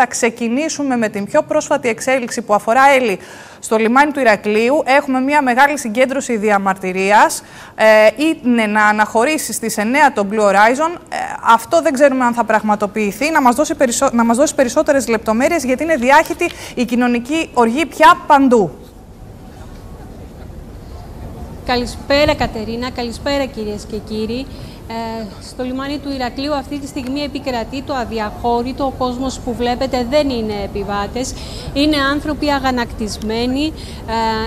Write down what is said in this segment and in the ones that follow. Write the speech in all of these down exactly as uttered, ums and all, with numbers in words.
θα ξεκινήσουμε με την πιο πρόσφατη εξέλιξη που αφορά, Έλλη, στο λιμάνι του Ηρακλείου. Έχουμε μια μεγάλη συγκέντρωση διαμαρτυρίας. Ε, είναι να αναχωρήσει στις εννιά το Blue Horizon. Ε, αυτό δεν ξέρουμε αν θα πραγματοποιηθεί. Να μας δώσει, περισσο... να μας δώσει περισσότερες λεπτομέρειες, γιατί είναι διάχυτη η κοινωνική οργή πια παντού. Καλησπέρα, Κατερίνα. Καλησπέρα, κυρίες και κύριοι. Ε, στο λιμάνι του Ηρακλείου αυτή τη στιγμή επικρατεί το αδιαχώρητο. Ο κόσμος που βλέπετε δεν είναι επιβάτες. Είναι άνθρωποι αγανακτισμένοι,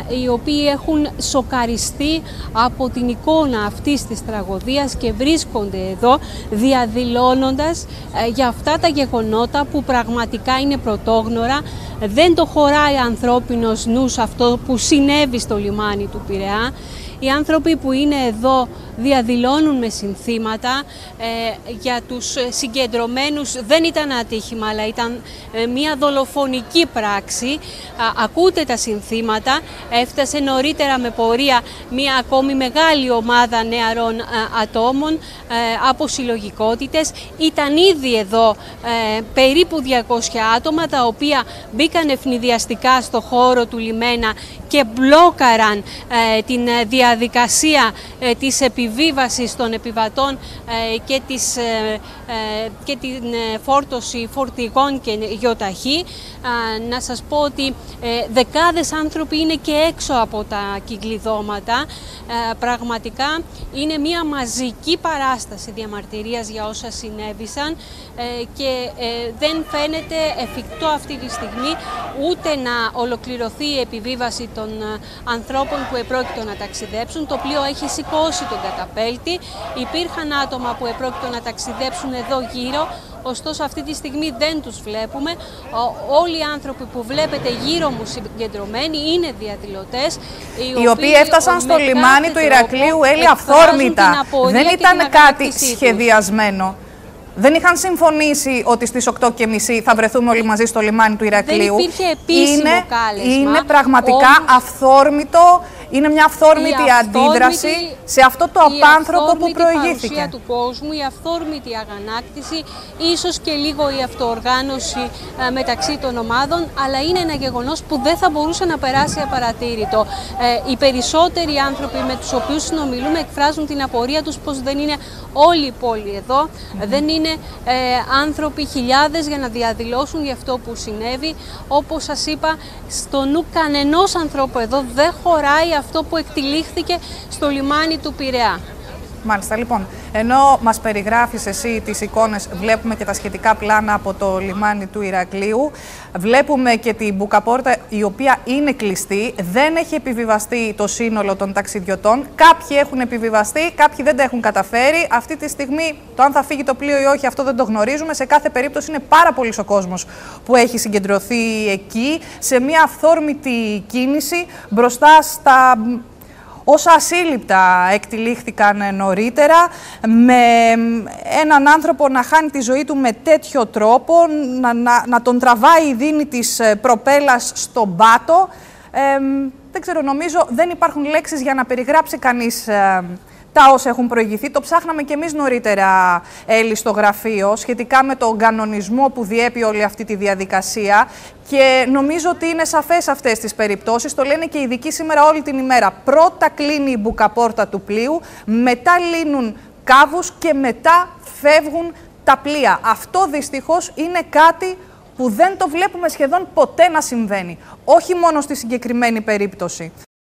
ε, οι οποίοι έχουν σοκαριστεί από την εικόνα αυτής της τραγωδίας και βρίσκονται εδώ διαδηλώνοντας ε, για αυτά τα γεγονότα που πραγματικά είναι πρωτόγνωρα. Δεν το χωράει ανθρώπινος νους αυτό που συνέβη στο λιμάνι του Πειραιά. Οι άνθρωποι που είναι εδώ διαδηλώνουν με συνθήματα. Ε, για τους συγκεντρωμένους δεν ήταν ατύχημα, αλλά ήταν ε, μια δολοφονική πράξη. Α, ακούτε τα συνθήματα. Έφτασε νωρίτερα με πορεία μια ακόμη μεγάλη ομάδα νεαρών ε, ατόμων ε, από συλλογικότητες. Ήταν ήδη εδώ ε, περίπου διακόσια άτομα, τα οποία μπήκαν ευνηδιαστικά στο χώρο του λιμένα και μπλόκαραν ε, την διαδικασία. διαδικασία ε, της επιβίβασης των επιβατών ε, και, της, ε, ε, και την ε, φόρτωση φορτηγών και γιοταχή. Ε, να σας πω ότι ε, δεκάδες άνθρωποι είναι και έξω από τα κυκλειδώματα. Ε, πραγματικά είναι μια μαζική παράσταση διαμαρτυρίας για όσα συνέβησαν ε, και ε, δεν φαίνεται εφικτό αυτή τη στιγμή ούτε να ολοκληρωθεί η επιβίβαση των ε, ανθρώπων που επρόκειτο να ταξιδεύουν. Το πλοίο έχει σηκώσει τον καταπέλτη. Υπήρχαν άτομα που επρόκειτο να ταξιδέψουν εδώ γύρω, ωστόσο αυτή τη στιγμή δεν τους βλέπουμε. Όλοι οι άνθρωποι που βλέπετε γύρω μου συγκεντρωμένοι είναι διαδηλωτές, οι οποίοι, οι οποίοι έφτασαν στο λιμάνι του Ηρακλείου, Έλλη, αυθόρμητα. Δεν ήταν κάτι σχεδιασμένο. Δεν είχαν συμφωνήσει ότι στις οκτώ και μισή θα βρεθούμε όλοι μαζί στο λιμάνι του Ηρακλείου. Δεν υπήρχε επίσημο είναι, κάλεσμα. Είναι πραγματικά όμως αυθόρμητο. Είναι μια αυθόρμητη αντίδραση σε αυτό το απάνθρωπο που προηγήθηκε. Η παρουσία του κόσμου, η αυθόρμητη αγανάκτηση, ίσως και λίγο η αυτοοργάνωση ε, μεταξύ των ομάδων, αλλά είναι ένα γεγονός που δεν θα μπορούσε να περάσει απαρατήρητο. Ε, οι περισσότεροι άνθρωποι με τους οποίους συνομιλούμε εκφράζουν την απορία τους πως δεν είναι όλη η πόλη εδώ, mm-hmm. δεν είναι ε, άνθρωποι χιλιάδες για να διαδηλώσουν για αυτό που συνέβη. Όπως σας είπα, στο νου κανενός ανθρώπου εδώ δεν χωράει αυτό που εκτυλίχθηκε στο λιμάνι του Πειραιά. Μάλιστα, λοιπόν, ενώ μας περιγράφεις εσύ τις εικόνες, βλέπουμε και τα σχετικά πλάνα από το λιμάνι του Ηρακλείου. Βλέπουμε και την μπουκαπόρτα, η οποία είναι κλειστή. Δεν έχει επιβιβαστεί το σύνολο των ταξιδιωτών. Κάποιοι έχουν επιβιβαστεί, κάποιοι δεν τα έχουν καταφέρει. Αυτή τη στιγμή, το αν θα φύγει το πλοίο ή όχι, αυτό δεν το γνωρίζουμε. Σε κάθε περίπτωση, είναι πάρα πολύς ο κόσμος που έχει συγκεντρωθεί εκεί, σε μια αυθόρμητη κίνηση μπροστά στα όσα ασύλληπτα εκτυλίχθηκαν νωρίτερα, με έναν άνθρωπο να χάνει τη ζωή του με τέτοιο τρόπο, να, να, να τον τραβάει η δίνη της προπέλας στον πάτο. Ε, δεν ξέρω, νομίζω δεν υπάρχουν λέξεις για να περιγράψει κανείς ε, τα όσα έχουν προηγηθεί. Το ψάχναμε και εμείς νωρίτερα, Έλλη, στο γραφείο, σχετικά με τον κανονισμό που διέπει όλη αυτή τη διαδικασία. Και νομίζω ότι είναι σαφές αυτές τις περιπτώσεις. Το λένε και οι ειδικοί σήμερα όλη την ημέρα. Πρώτα κλείνει η μπουκαπόρτα του πλοίου, μετά λύνουν κάβους και μετά φεύγουν τα πλοία. Αυτό δυστυχώς είναι κάτι που δεν το βλέπουμε σχεδόν ποτέ να συμβαίνει. Όχι μόνο στη συγκεκριμένη περίπτωση.